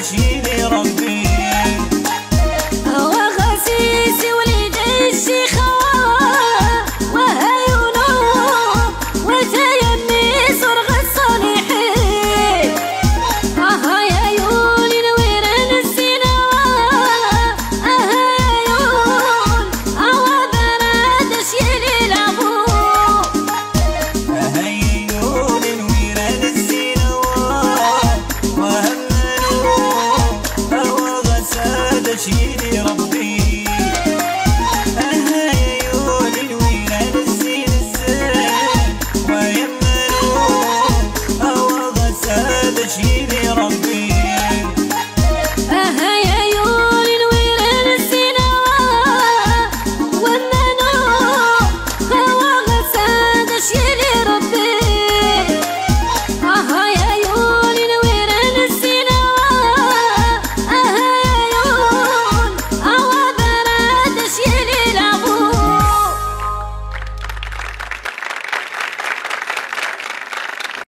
with you.